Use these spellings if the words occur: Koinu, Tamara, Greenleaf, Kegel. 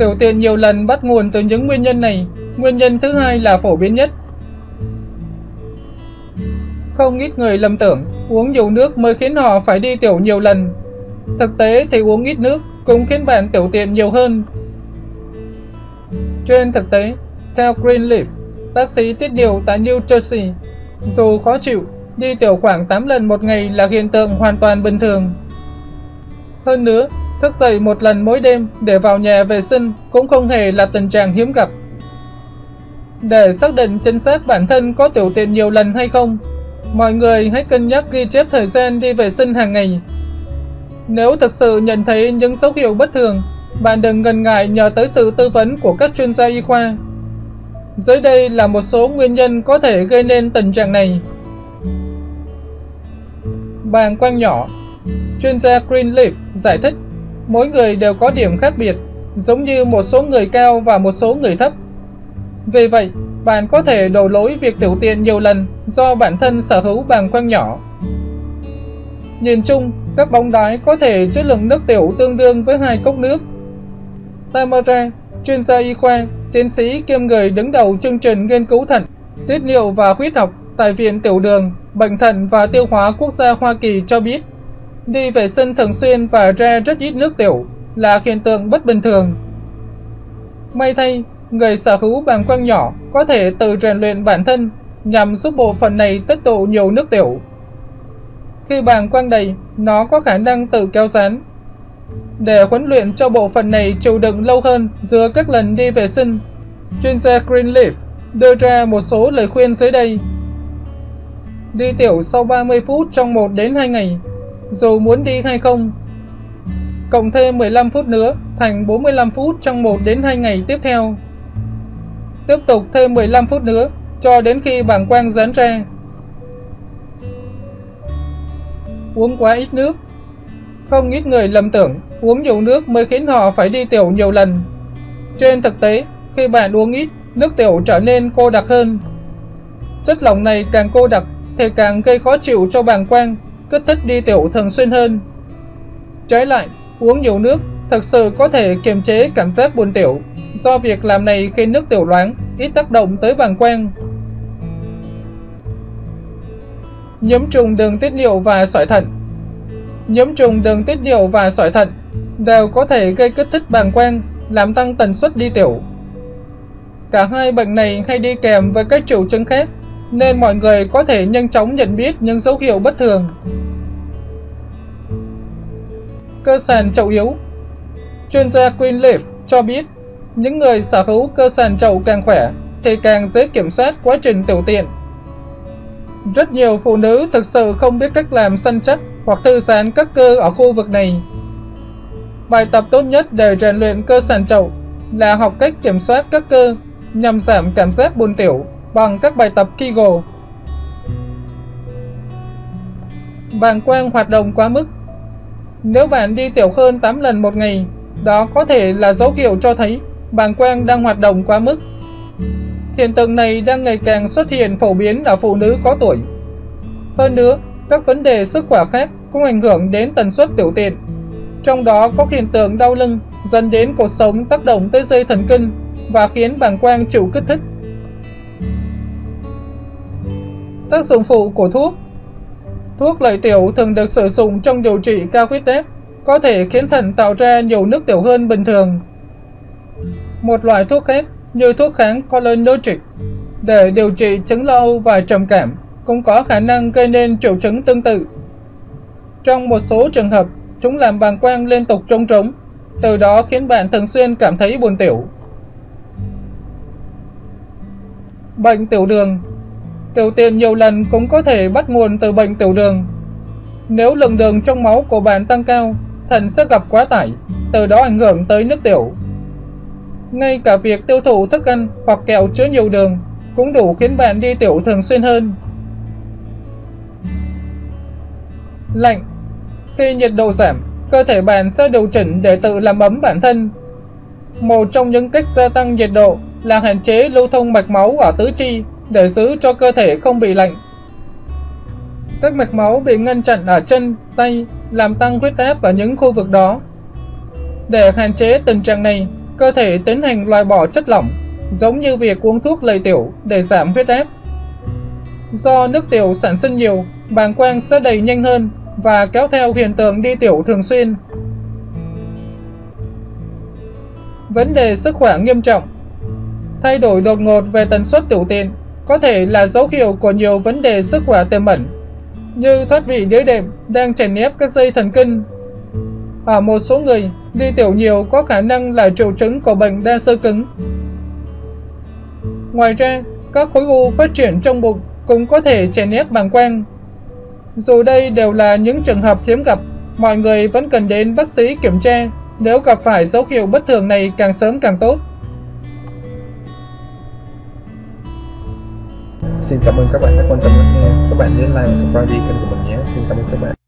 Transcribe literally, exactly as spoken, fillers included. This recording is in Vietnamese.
Tiểu tiện nhiều lần bắt nguồn từ những nguyên nhân này. Nguyên nhân thứ hai là phổ biến nhất. Không ít người lầm tưởng uống nhiều nước mới khiến họ phải đi tiểu nhiều lần. Thực tế thì uống ít nước cũng khiến bạn tiểu tiện nhiều hơn. Trên thực tế, theo Greenleaf, bác sĩ tiết điều tại New Jersey, dù khó chịu, đi tiểu khoảng tám lần một ngày là hiện tượng hoàn toàn bình thường. Hơn nữa, thức dậy một lần mỗi đêm để vào nhà vệ sinh cũng không hề là tình trạng hiếm gặp. Để xác định chính xác bản thân có tiểu tiện nhiều lần hay không, mọi người hãy cân nhắc ghi chép thời gian đi vệ sinh hàng ngày. Nếu thực sự nhận thấy những dấu hiệu bất thường, bạn đừng ngần ngại nhờ tới sự tư vấn của các chuyên gia y khoa. Dưới đây là một số nguyên nhân có thể gây nên tình trạng này. Bàng quang nhỏ. Chuyên gia Greenleaf giải thích, mỗi người đều có điểm khác biệt, giống như một số người cao và một số người thấp. Vì vậy, bạn có thể đổ lỗi việc tiểu tiện nhiều lần do bản thân sở hữu bàng quang nhỏ. Nhìn chung, các bóng đái có thể trữ lượng nước tiểu tương đương với hai cốc nước. Tamara, chuyên gia y khoa, tiến sĩ kiêm người đứng đầu chương trình nghiên cứu thận, tiết niệu và huyết học tại Viện Tiểu đường, Bệnh thận và Tiêu hóa Quốc gia Hoa Kỳ cho biết, đi vệ sinh thường xuyên và ra rất ít nước tiểu là hiện tượng bất bình thường. May thay, người sở hữu bàng quang nhỏ có thể tự rèn luyện bản thân nhằm giúp bộ phận này tích tụ nhiều nước tiểu. Khi bàng quang đầy, nó có khả năng tự kéo dán. Để huấn luyện cho bộ phận này chịu đựng lâu hơn giữa các lần đi vệ sinh, chuyên gia Greenleaf đưa ra một số lời khuyên dưới đây. Đi tiểu sau ba mươi phút trong một đến hai ngày, dù muốn đi hay không. Cộng thêm mười lăm phút nữa thành bốn mươi lăm phút trong một đến hai ngày tiếp theo. Tiếp tục thêm mười lăm phút nữa cho đến khi bàng quang giãn ra. Uống quá ít nước. Không ít người lầm tưởng uống nhiều nước mới khiến họ phải đi tiểu nhiều lần. Trên thực tế, khi bạn uống ít, nước tiểu trở nên cô đặc hơn. Chất lỏng này càng cô đặc thì càng gây khó chịu cho bàng quang, kích thích đi tiểu thường xuyên hơn. Trái lại, uống nhiều nước thực sự có thể kiềm chế cảm giác buồn tiểu, do việc làm này khiến nước tiểu loãng, ít tác động tới bàng quang. Nhiễm trùng đường tiết niệu và sỏi thận. Nhiễm trùng đường tiết niệu và sỏi thận đều có thể gây kích thích bàng quang, làm tăng tần suất đi tiểu. Cả hai bệnh này hay đi kèm với các triệu chứng khác, nên mọi người có thể nhanh chóng nhận biết những dấu hiệu bất thường. Cơ sàn chậu yếu. Chuyên gia Greenleaf cho biết, những người sở hữu cơ sàn chậu càng khỏe thì càng dễ kiểm soát quá trình tiểu tiện. Rất nhiều phụ nữ thực sự không biết cách làm săn chắc hoặc thư giãn các cơ ở khu vực này. Bài tập tốt nhất để rèn luyện cơ sàn chậu là học cách kiểm soát các cơ nhằm giảm cảm giác buồn tiểu bằng các bài tập Kegel. Bàng quang hoạt động quá mức. Nếu bạn đi tiểu hơn tám lần một ngày, đó có thể là dấu hiệu cho thấy bàng quang đang hoạt động quá mức. Hiện tượng này đang ngày càng xuất hiện phổ biến ở phụ nữ có tuổi. Hơn nữa, các vấn đề sức khỏe khác cũng ảnh hưởng đến tần suất tiểu tiện. Trong đó có hiện tượng đau lưng dẫn đến cột sống tác động tới dây thần kinh và khiến bàng quang chịu kích thích. Tác dụng phụ của thuốc. Thuốc lợi tiểu thường được sử dụng trong điều trị cao huyết áp, có thể khiến thận tạo ra nhiều nước tiểu hơn bình thường. Một loại thuốc khác như thuốc kháng cholinergic để điều trị chứng lo âu và trầm cảm cũng có khả năng gây nên triệu chứng tương tự. Trong một số trường hợp, chúng làm bàng quang liên tục trống rỗng, từ đó khiến bạn thường xuyên cảm thấy buồn tiểu. Bệnh tiểu đường. Tiểu tiện nhiều lần cũng có thể bắt nguồn từ bệnh tiểu đường. Nếu lượng đường trong máu của bạn tăng cao, thận sẽ gặp quá tải, từ đó ảnh hưởng tới nước tiểu. Ngay cả việc tiêu thụ thức ăn hoặc kẹo chứa nhiều đường cũng đủ khiến bạn đi tiểu thường xuyên hơn. Lạnh. Khi nhiệt độ giảm, cơ thể bạn sẽ điều chỉnh để tự làm ấm bản thân. Một trong những cách gia tăng nhiệt độ là hạn chế lưu thông mạch máu ở tứ chi để giữ cho cơ thể không bị lạnh. Các mạch máu bị ngăn chặn ở chân, tay, làm tăng huyết áp ở những khu vực đó. Để hạn chế tình trạng này, Cơ thể tiến hành loại bỏ chất lỏng, giống như việc uống thuốc lợi tiểu để giảm huyết áp. Do nước tiểu sản sinh nhiều, bàng quang sẽ đầy nhanh hơn và kéo theo hiện tượng đi tiểu thường xuyên. Vấn đề sức khỏe nghiêm trọng. Thay đổi đột ngột về tần suất tiểu tiện có thể là dấu hiệu của nhiều vấn đề sức khỏe tiềm ẩn, như thoát vị đĩa đệm đang chèn ép các dây thần kinh. Ở một số người, đi tiểu nhiều có khả năng là triệu chứng của bệnh đa xơ cứng. Ngoài ra, các khối u phát triển trong bụng cũng có thể chèn ép bàng quang. Dù đây đều là những trường hợp hiếm gặp, mọi người vẫn cần đến bác sĩ kiểm tra. Nếu gặp phải dấu hiệu bất thường này càng sớm càng tốt. Xin cảm ơn các bạn đã quan tâm lắng nghe. Các bạn nhớ like và subscribe kênh của mình nhé. Xin cảm ơn các bạn.